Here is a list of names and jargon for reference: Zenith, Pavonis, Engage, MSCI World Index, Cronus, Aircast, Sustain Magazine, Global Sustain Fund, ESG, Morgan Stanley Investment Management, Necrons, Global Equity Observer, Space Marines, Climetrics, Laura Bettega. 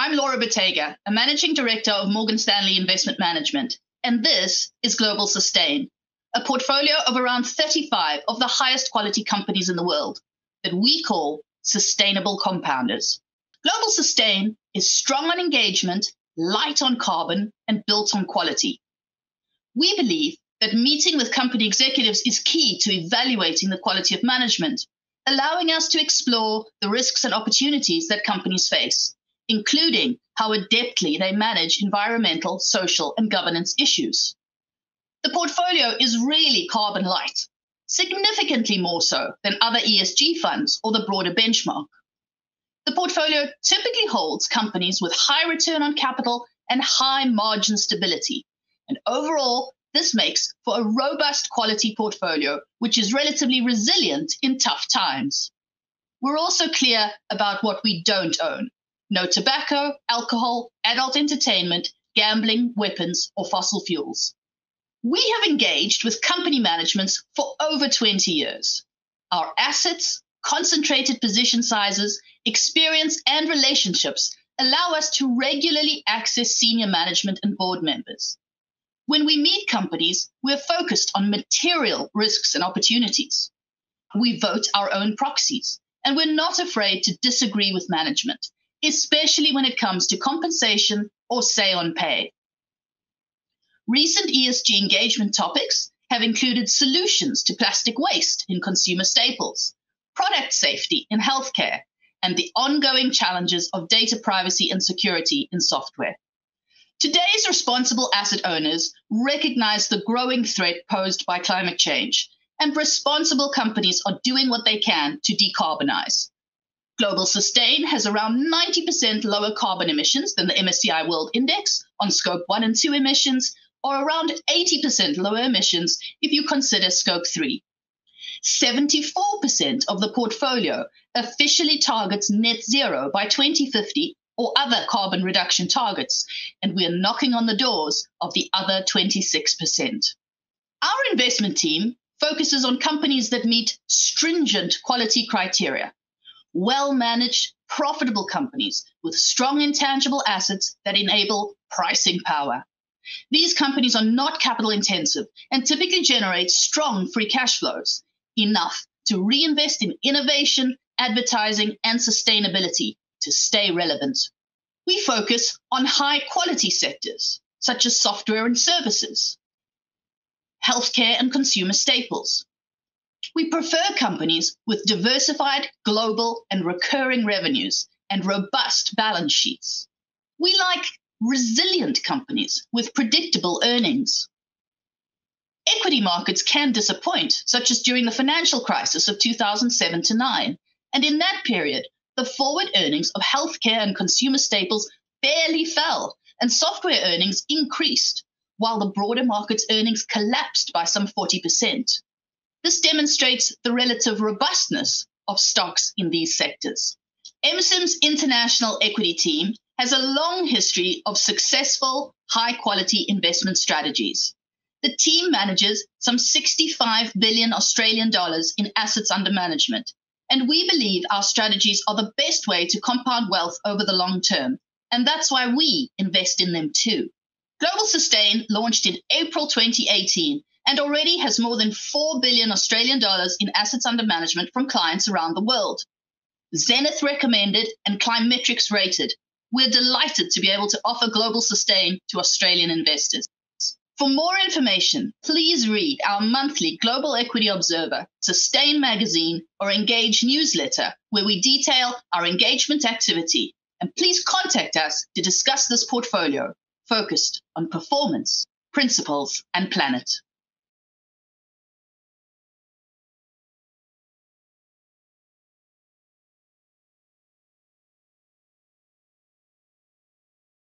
I'm Laura Bettega, a managing director of Morgan Stanley Investment Management, and this is Global Sustain, a portfolio of around 35 of the highest quality companies in the world that we call sustainable compounders. Global Sustain is strong on engagement, light on carbon, and built on quality. We believe that meeting with company executives is key to evaluating the quality of management, allowing us to explore the risks and opportunities that companies face, including how adeptly they manage environmental, social, and governance issues. The portfolio is really carbon light, significantly more so than other ESG funds or the broader benchmark. The portfolio typically holds companies with high return on capital and high margin stability. And overall, this makes for a robust quality portfolio, which is relatively resilient in tough times. We're also clear about what we don't own. No tobacco, alcohol, adult entertainment, gambling, weapons, or fossil fuels. We have engaged with company managements for over 20 years. Our assets, concentrated position sizes, experience, and relationships allow us to regularly access senior management and board members. When we meet companies, we're focused on material risks and opportunities. We vote our own proxies, and we're not afraid to disagree with management, especially when it comes to compensation or say on pay. Recent ESG engagement topics have included solutions to plastic waste in consumer staples, product safety in healthcare, and the ongoing challenges of data privacy and security in software. Today's responsible asset owners recognize the growing threat posed by climate change, and responsible companies are doing what they can to decarbonize. Global Sustain has around 90% lower carbon emissions than the MSCI World Index on Scope 1 and 2 emissions, or around 80% lower emissions if you consider Scope 3. 74% of the portfolio officially targets net zero by 2050 or other carbon reduction targets, and we are knocking on the doors of the other 26%. Our investment team focuses on companies that meet stringent quality criteria. Well-managed, profitable companies with strong intangible assets that enable pricing power. These companies are not capital intensive and typically generate strong free cash flows, enough to reinvest in innovation, advertising, and sustainability to stay relevant. We focus on high quality sectors, such as software and services, healthcare and consumer staples. We prefer companies with diversified, global, and recurring revenues and robust balance sheets. We like resilient companies with predictable earnings. Equity markets can disappoint, such as during the financial crisis of 2007-9, and in that period, the forward earnings of healthcare and consumer staples barely fell, and software earnings increased, while the broader market's earnings collapsed by some 40%. This demonstrates the relative robustness of stocks in these sectors. MSIM's international equity team has a long history of successful, high-quality investment strategies. The team manages some 65 billion Australian dollars in assets under management, and we believe our strategies are the best way to compound wealth over the long term, and that's why we invest in them too. Global Sustain launched in April 2018 and already has more than 4 billion Australian dollars in assets under management from clients around the world. Zenith recommended and Climetrics rated. We're delighted to be able to offer Global Sustain to Australian investors. For more information, please read our monthly Global Equity Observer, Sustain Magazine, or Engage newsletter, where we detail our engagement activity. And please contact us to discuss this portfolio, focused on performance, principles, and planet.